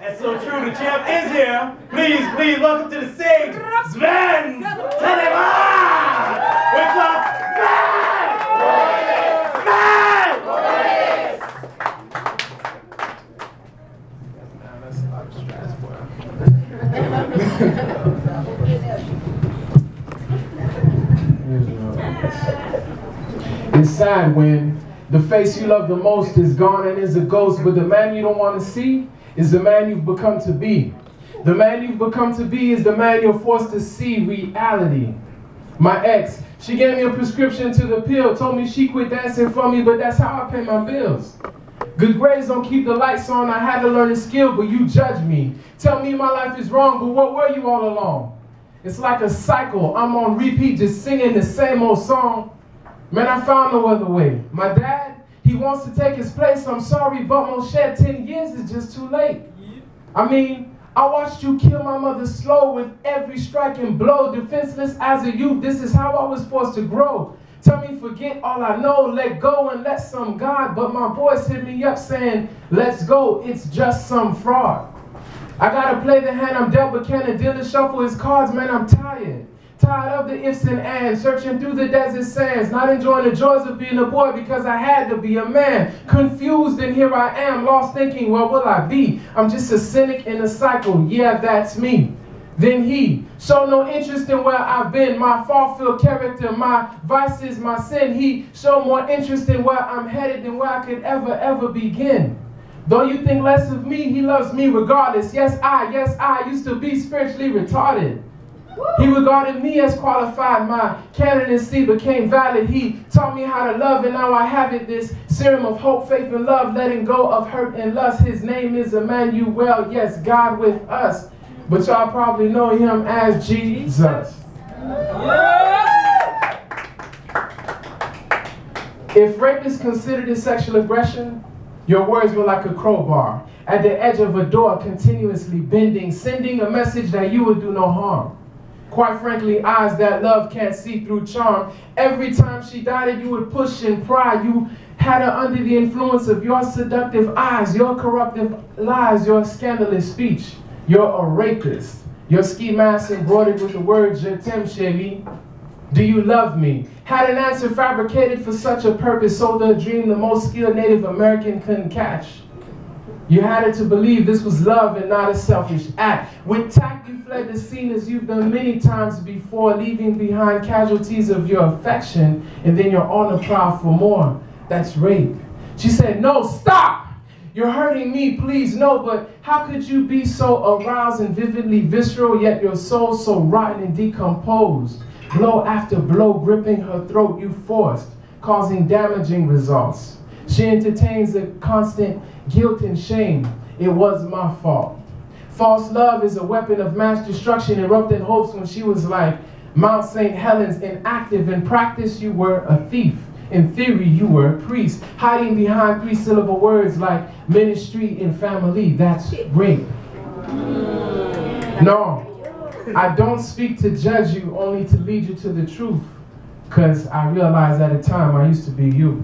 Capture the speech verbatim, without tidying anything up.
That's so true. The champ is here. Please, please welcome to the stage, Svens Telemaque. With the Svens, Svens. It's sad when the face you love the most is gone and is a ghost, but the man you don't want to see is the man you've become to be. The man you've become to be is the man you're forced to see reality. My ex, she gave me a prescription to the pill, told me she quit dancing for me, but that's how I pay my bills. Good grades don't keep the lights on, I had to learn a skill, but you judge me. Tell me my life is wrong, but what were you all along? It's like a cycle, I'm on repeat, just singing the same old song. Man, I found no other way. My dad, he wants to take his place, I'm sorry, but Moshe, ten years is just too late. Yeah. I mean, I watched you kill my mother slow with every strike and blow. Defenseless as a youth, this is how I was forced to grow. Tell me, forget all I know, let go and let some God. But my boys hit me up saying, let's go, it's just some fraud. I gotta play the hand I'm dealt, but can a dealer shuffle his cards? Man, I'm tired. Tired of the ifs and ands, searching through the desert sands, not enjoying the joys of being a boy because I had to be a man. Confused and here I am, lost thinking, where will I be? I'm just a cynic in a cycle, yeah, that's me. Then he, showed no interest in where I've been, my far-filled character, my vices, my sin. He showed more interest in where I'm headed than where I could ever, ever begin. Though you think less of me, he loves me regardless. Yes, I, yes, I used to be spiritually retarded. He regarded me as qualified, my candidacy became valid. He taught me how to love and now I have it, this serum of hope, faith and love, letting go of hurt and lust. His name is Emmanuel, yes, God with us. But y'all probably know him as Jesus. If rape is considered a sexual aggression, your words were like a crowbar at the edge of a door, continuously bending, sending a message that you would do no harm. Quite frankly, eyes that love can't see through charm. Every time she doubted, you would push and pry. You had her under the influence of your seductive eyes, your corruptive lies, your scandalous speech. You're a rapist. Your ski mask embroidered with the word Tim Shady. Do you love me? Had an answer fabricated for such a purpose, sold a dream the most skilled Native American couldn't catch. You had it to believe this was love and not a selfish act. With tact, you fled the scene as you've done many times before, leaving behind casualties of your affection, and then you're on the prowl for more. That's rape. She said, no, stop! You're hurting me, please, no, but how could you be so aroused and vividly visceral, yet your soul so rotten and decomposed? Blow after blow, gripping her throat, you forced, causing damaging results. She entertains the constant guilt and shame. It was my fault. False love is a weapon of mass destruction, erupting hopes when she was like Mount Saint Helens, inactive. In practice, you were a thief. In theory, you were a priest, hiding behind three-syllable words like ministry and family. That's rape. No, I don't speak to judge you, only to lead you to the truth. Because I realized at the time I used to be you.